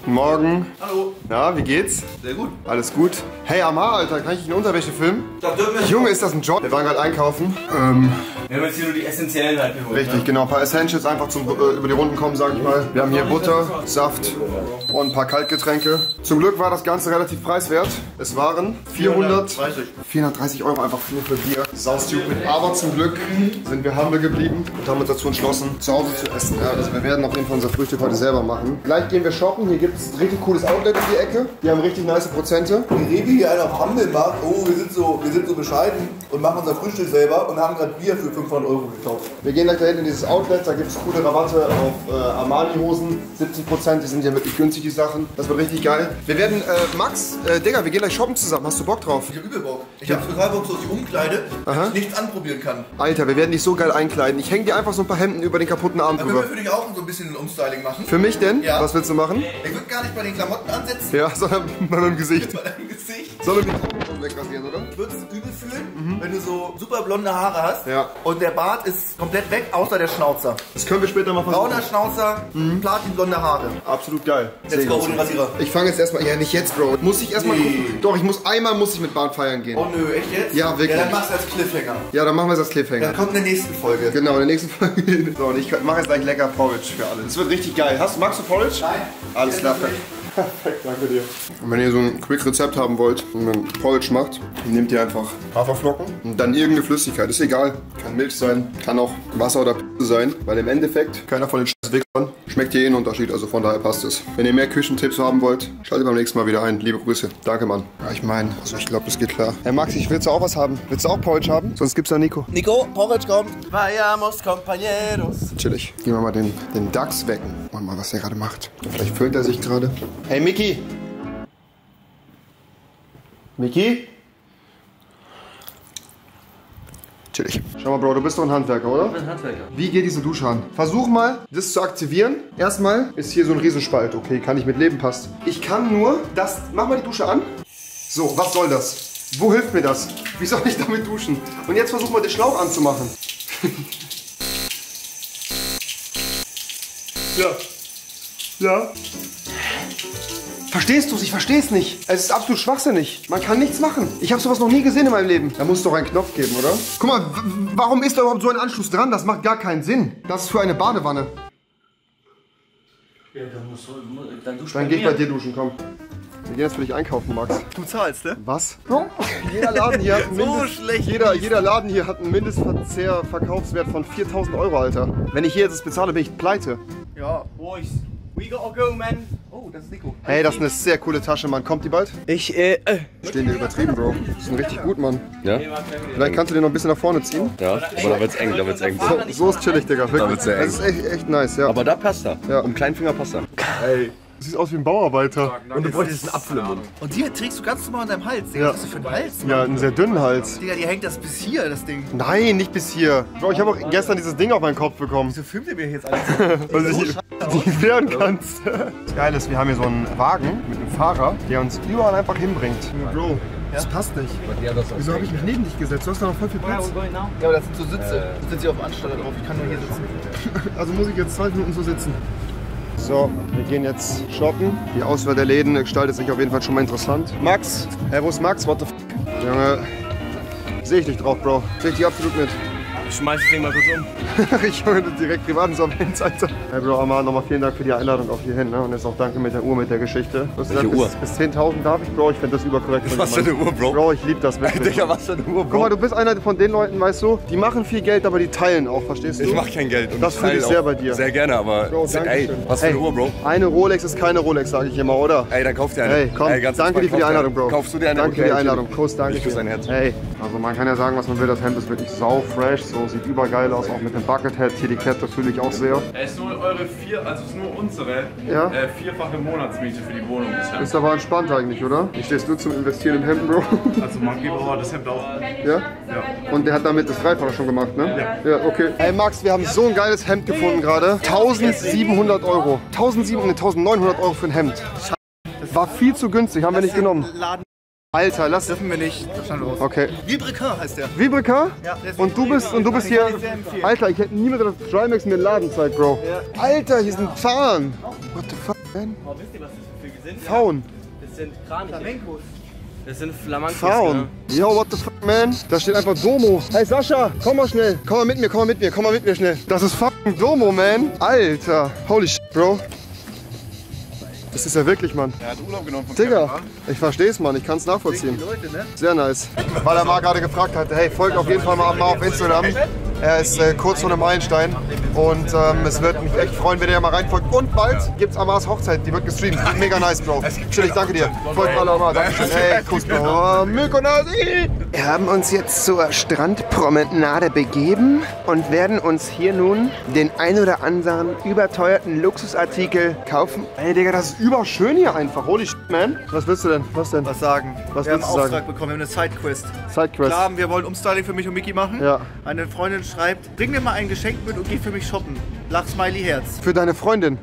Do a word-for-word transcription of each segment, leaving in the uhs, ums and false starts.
Guten Morgen. Hallo. Na, wie geht's? Sehr gut. Alles gut. Hey Amar, Alter, kann ich dich in Unterwäsche filmen? Das dürfen wir. Junge, ist das ein Job? Wir waren gerade einkaufen. Ähm. Wir haben jetzt hier nur die essentiellen halt geholt. Richtig, ne? Genau. Ein paar Essentials einfach zum äh, über die Runden kommen, sag ich mal. Wir haben hier Butter, Saft und ein paar Kaltgetränke. Zum Glück war das Ganze relativ preiswert. Es waren vierhundert, vierhundertdreißig Euro einfach nur für Bier. Saustupid. Aber zum Glück sind wir humble geblieben und haben uns dazu entschlossen, zu Hause zu essen. Ja, also wir werden auf jeden Fall unser Frühstück heute selber machen. Gleich gehen wir shoppen. Hier gibt es ein richtig cooles Outlet in die Ecke. Die haben richtig nice Prozente. Die Rewe hier einen auf Humble macht. Oh, wir sind so, wir sind so bescheiden und machen unser Frühstück selber und haben gerade Bier für fünfhundert Euro gekauft. Wir gehen gleich dahin in dieses Outlet. Da gibt es coole Rabatte auf äh, Armani-Hosen. siebzig Prozent. Die sind ja wirklich günstig, die Sachen. Das wird richtig geil. Wir werden, äh, Max, äh, Digga, wir gehen gleich shoppen zusammen. Hast du Bock drauf? Ich hab übel Bock. Ich ja. hab total Bock, so dass ich umkleide, dass ich nichts anprobieren kann. Alter, wir werden dich so geil einkleiden. Ich hänge dir einfach so ein paar Hemden über den kaputten Arm drüber. Können wir für dich auch so ein bisschen ein Umstyling machen? Für mich denn? Ja. Was willst du machen? Ich würde gar nicht bei den Klamotten ansetzen. Ja, sondern bei deinem Gesicht. Bei deinem Gesicht. Sollen wir die Augen wegrasieren, oder? Ich würde es übel fühlen, mhm. wenn du so super blonde Haare hast. Ja. Und der Bart ist komplett weg, außer der Schnauzer. Das können wir später mal versuchen. Brauner Schnauzer, mhm. platinblonde Haare. Absolut geil. Jetzt Bro, ohne Rasierer. Ich fange jetzt erstmal. Ja, nicht jetzt, Bro. Muss ich erstmal nee. gucken. Doch, ich muss einmal muss ich mit Bart feiern gehen. Oh nö, echt jetzt? Ja, wirklich. Ja, dann machst du als Cliffhanger. Ja, dann machen wir es als Cliffhanger. Dann kommt in der nächsten Folge. Genau, in der nächsten Folge. So, und ich mache jetzt gleich lecker Porridge für alle. Das wird richtig geil. Hast, magst du Porridge? Nein. Alles klar, perfekt. Perfekt, danke dir. Und wenn ihr so ein Quick-Rezept haben wollt und einen Porridge macht, nehmt ihr einfach Haferflocken und dann irgendeine Flüssigkeit. Ist egal. Kann Milch sein, kann auch Wasser oder P sein, weil im Endeffekt keiner von den scheiß Wichsern schmeckt hier eh einen Unterschied, also von daher passt es. Wenn ihr mehr Küchentipps haben wollt, schaltet beim nächsten Mal wieder ein. Liebe Grüße. Danke, Mann. Ja, ich meine, also ich glaube, das geht klar. Hey Max, ich will auch was haben. Willst du auch Porridge haben? Sonst gibt's da Nico. Nico, Porridge kommt. Vayamos, compañeros. Chillig. Gehen wir mal den, den Dachs wecken und mal, was der gerade macht. Vielleicht föhnt er sich gerade. Hey Mcky! Mcky? Chillig. Schau mal, Bro, du bist doch ein Handwerker, oder? Ich bin ein Handwerker. Wie geht diese Dusche an? Versuch mal, das zu aktivieren. Erstmal ist hier so ein Riesenspalt. Okay, kann ich mit leben, passt. Ich kann nur das... Mach mal die Dusche an. So, was soll das? Wo hilft mir das? Wie soll ich damit duschen? Und jetzt versuch mal, den Schlauch anzumachen. Ja. Ja. Verstehst du es? Ich verstehe es nicht. Es ist absolut schwachsinnig. Man kann nichts machen. Ich habe sowas noch nie gesehen in meinem Leben. Da muss es doch einen Knopf geben, oder? Guck mal, warum ist da überhaupt so ein Anschluss dran? Das macht gar keinen Sinn. Das ist für eine Badewanne. Ja, dann musst du, dann duschen. Dann geh ich bei dir duschen, komm. Wir gehen jetzt für dich einkaufen, Max. Du zahlst, ne? Was? Oh, jeder Laden hier hat einen Mindest, so schlecht jeder, jeder Laden hier hat einen Mindestverzehrverkaufswert von viertausend Euro, Alter. Wenn ich hier jetzt das bezahle, bin ich pleite. Ja, boah, ich... We gotta go, man. Oh, das ist Nico. Hey, das ist eine sehr coole Tasche, Mann. Kommt die bald? Ich, äh, äh. Stehen dir übertrieben, Bro. Die sind richtig gut, Mann. Ja? Vielleicht kannst du den noch ein bisschen nach vorne ziehen. Ja, aber da wird's eng, da wird's eng. So, so ist chillig, Digga. Da wird's sehr eng. Das ist echt, echt nice, ja. Aber da passt er. Ja. Um Kleinfinger passt er. Ey. Du siehst aus wie ein Bauarbeiter. Und du bräuchtest einen Apfel im Mund. Und hier trägst du ganz normal an deinem Hals. Digga, ja. Was ist das für ein Hals? Mann? Ja, einen sehr dünnen Hals. Digga, dir hängt das bis hier, das Ding. Nein, nicht bis hier. Bro, ich habe auch gestern dieses Ding auf meinen Kopf bekommen. Wieso filmt ihr mir jetzt alles? Weil ich nicht wehren kannst. Das Geile ist, wir haben hier so einen Wagen mit einem Fahrer, der uns überall einfach hinbringt. Bro. Das passt nicht. Wieso habe ich mich neben dich gesetzt? Du hast da noch voll viel Platz. Ja, aber das sind so Sitze. Ich sitze hier auf dem Ansteller drauf. Ich kann nur hier sitzen. Also muss ich jetzt zwei Minuten so sitzen. So, wir gehen jetzt shoppen. Die Auswahl der Läden gestaltet sich auf jeden Fall schon mal interessant. Max, hey, wo ist Max? What the f***? Junge, sehe ich dich drauf, Bro. Sehe ich dich absolut mit. Ich schmeiß das Ding mal kurz um. Ich höre das direkt privat ins Ambience, Alter. Hey Bro, Amar, nochmal vielen Dank für die Einladung auch hierhin, ne? Und jetzt auch danke mit der Uhr, mit der Geschichte. Du hast gesagt, Uhr? Bis, bis zehntausend darf ich, Bro. Ich finde das überkorrekt. Was für eine Uhr, Bro? Bro, ich liebe das wirklich. Digga, was für eine Uhr, Bro? Guck mal, du bist einer von den Leuten, weißt du, die machen viel Geld, aber die teilen auch, verstehst du? Ich mach kein Geld. Und das fühle ich sehr bei dir. Sehr gerne, aber Bro, ey, was für eine Uhr, Bro? Eine Rolex ist keine Rolex, sage ich immer, oder? Ey, dann kauf dir eine. Ey, komm, ey, ganz danke dir für die Einladung, Bro. Kaufst du dir eine? Danke für die Einladung. Kuss, danke. Ich küsse dein Herz. Ey, also man kann ja sagen, was man will. Das Hemd ist wirklich sau fresh. So, sieht übergeil aus, auch mit dem Buckethead. Hier die Kette fühle ich auch sehr. Es ist nur eure vier, also es ist nur unsere ja? äh, vierfache Monatsmiete für die Wohnung. Bisher. Ist aber entspannt eigentlich, oder? Ich stehst nur zum Investieren in Hemden, Bro. Also Mcky braucht das Hemd auch. Ja? Ja. Und der hat damit das Dreifache schon gemacht, ne? Ja. Ja, okay. Ey Max, wir haben so ein geiles Hemd gefunden gerade. tausendsiebenhundert Euro. neunzehnhundert Euro für ein Hemd. War viel zu günstig, haben wir nicht genommen. Alter, lass... Dürfen wir nicht. Los. Okay. Vibrica heißt der. Vibrica? Ja. Der und du bist, und du bist hier... Alter, ich hätte nie mehr das Trimax mir den Laden zeigt, Bro. Ja. Alter, hier ist ein Zahn. What the fuck? denn? Oh, wisst ihr, was das für Vögel sind? Pfauen. Ja, das sind Kraniche. Flamencos. Das sind Flamencos. Pfauen. Ja. Yo, what the fuck, man? Da steht einfach Domo. Hey Sascha, komm mal schnell. Komm mal mit mir, komm mal mit mir, komm mal mit mir schnell. Das ist fucking Domo, man. Alter. Holy shit, Bro. Das ist ja wirklich, Mann. Er hat Urlaub genommen vom Digga, Kamera. Ich versteh's, Mann. Ich kann's nachvollziehen. Leute, ne? Sehr nice. Weil Amar gerade gefragt hat, hey, folgt auf jeden Fall mal Amar auf Instagram. Er ist äh, kurz vor einem Meilenstein. Und ähm, es wird mich echt freuen, wenn ihr mal reinfolgt. Und bald gibt's Amars Hochzeit. Die wird gestreamt. Mega nice, Bro. Chill, ich danke dir. Folgt alle Amar. Dankeschön. Hey, Kuss, Bro. Mykonos. Wir haben uns jetzt zur Strandpromenade begeben und werden uns hier nun den ein oder anderen überteuerten Luxusartikel kaufen. Ey, Digga, das ist überschön hier einfach. Holy shit, man. Was willst du denn? Was denn? Was sagen? Was wir willst haben einen Auftrag sagen? bekommen, wir haben eine Sidequest. Sidequest. Klar, wir wollen Umstyling für mich und Mcky machen. Ja. Eine Freundin schreibt, bring mir mal ein Geschenk mit und geh für mich shoppen. Lach, Smiley, Herz. Für deine Freundin?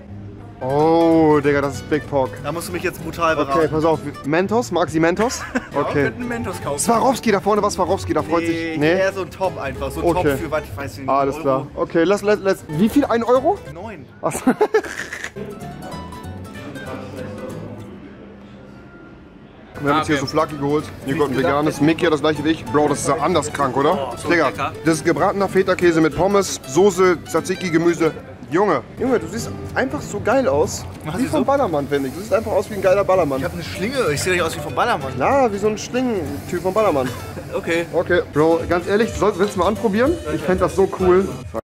Oh, Digga, das ist Big Pork. Da musst du mich jetzt brutal beraten. Okay, pass auf. Mentos? Mag sie Mentos? Okay. Ja, wir könnten Mentos kaufen. Swarovski, da vorne war Swarovski, da freut nee, sich... Nee, eher so ein Top einfach. So ein okay. Top für, was ich weiß nicht, Alles Euro. klar. Okay, lass, lass, lass. Wie viel? Ein Euro? Neun. Achso. Wir haben ah, okay. jetzt hier so Flaki geholt. Hier kommt ein veganes. Mcky hat das gleiche wie ich. Bro, das ist ja anders krank, oder? Oh, so Digga, lecker. Das ist gebratener Feta-Käse mit Pommes, Soße, Tzatziki, Gemüse. Junge, Junge, du siehst einfach so geil aus. Mach wie vom so? Ballermann, finde ich. Du siehst einfach aus wie ein geiler Ballermann. Ich habe eine Schlinge. Ich sehe nicht aus wie vom Ballermann. Na, wie so ein Schlingentyp vom Ballermann. Okay. Okay, Bro, ganz ehrlich, sollst du es mal anprobieren? Ich fände das so cool.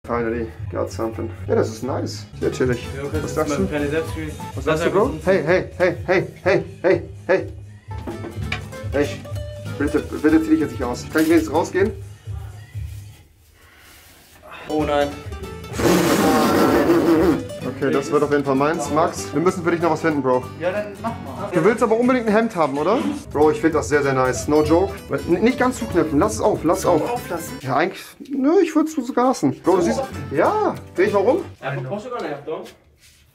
Finally, got something. Ja, das ist nice. Sehr chillig. Was sagst du? Was sagst du, Bro? Hey, hey, hey, hey, hey, hey, hey. Hey, bitte, bitte zieh dich jetzt nicht aus. Kann ich wenigstens rausgehen? Oh nein. Okay, das wird auf jeden Fall meins. Max, wir müssen für dich noch was finden, Bro. Ja, dann mach mal. Du willst aber unbedingt ein Hemd haben, oder? Bro, ich finde das sehr, sehr nice. No joke. N nicht ganz zuknöpfen. Lass es auf, lass es auf. Auflassen. Ja, eigentlich, nö, ich würde es sogar lassen. Bro, du siehst, ja, dreh ich mal rum. Ja, du brauchst sogar ein Hemd, oder?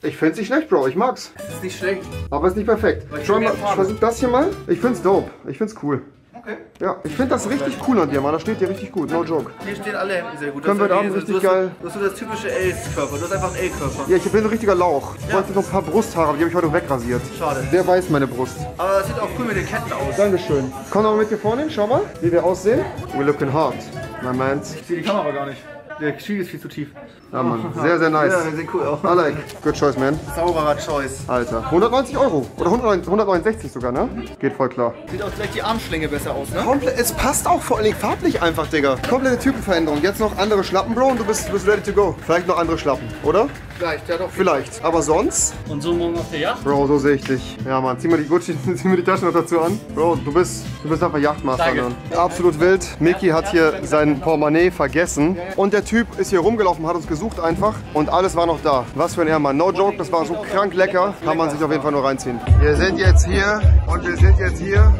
Ich find's nicht schlecht, Bro. Ich mag's. Es ist nicht schlecht. Aber es ist nicht perfekt. Ich, mal, ich versuch das hier mal. Ich find's dope. Ich find's cool. Okay. Ja, ich find das richtig cool an dir, Mann. Das steht dir richtig gut. No joke. Hier stehen alle Hemden sehr gut. Können wir da richtig geil... Du hast so das typische L-Körper. Du hast einfach einen L-Körper. Ja, ich bin ein richtiger Lauch. Ich ja. wollte noch ein paar Brusthaare, aber die habe ich heute wegrasiert. Schade. Der weiß meine Brust. Aber das sieht auch cool mit den Ketten aus. Dankeschön. Komm doch mal mit dir vorne hin. Schau mal, wie wir aussehen. We looking hard, my man. Ich sehe die Kamera gar nicht. Der Schild ist viel zu tief. Ja, Mann. Sehr, sehr nice. Ja, wir sehen cool aus. I like. Good choice, man. Sauberer Choice. Alter. hundertneunzig Euro. Oder hundertneunundsechzig sogar, ne? Geht voll klar. Sieht auch gleich die Armschlinge besser aus, ne? Komplett. Es passt auch vor allem farblich einfach, Digga. Komplette Typenveränderung. Jetzt noch andere Schlappen, Bro, und du bist, du bist ready to go. Vielleicht noch andere Schlappen, oder? Vielleicht, ja doch. Vielleicht. Aber sonst? Und so morgen auf der Yacht? Bro, so sehe ich dich. Ja, Mann. Zieh mal die Gucci, zieh mir die Taschen noch dazu an. Bro, du bist, du bist einfach Yachtmaster, Mann. Absolut wild. Mcky hat hier sein Portemonnaie vergessen. Und der Typ ist hier rumgelaufen, hat uns gesucht einfach und alles war noch da. Was für ein Herrmann. No joke, das war so krank lecker, kann man sich auf jeden Fall nur reinziehen. Wir sind jetzt hier und wir sind jetzt hier.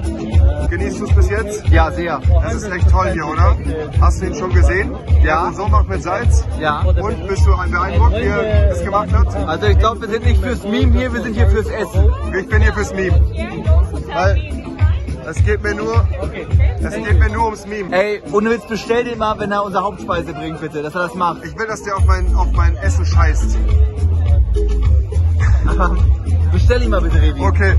Genießt du es bis jetzt? Ja, sehr. Das ist echt toll hier, oder? Hast du ihn schon gesehen? Ja. So macht mit Salz? Ja. Und bist du beeindruckt, wie er es gemacht hat? Also ich glaube, wir sind nicht fürs Meme hier, wir sind hier fürs Essen. Ich bin hier fürs Meme. Weil Es geht mir nur, es geht mir nur ums Meme. Ey, ohne Witz, bestell den mal, wenn er unsere Hauptspeise bringt, bitte, dass er das macht. Ich will, dass der auf mein, auf mein Essen scheißt. Bestell ihn mal bitte, Revi. Okay.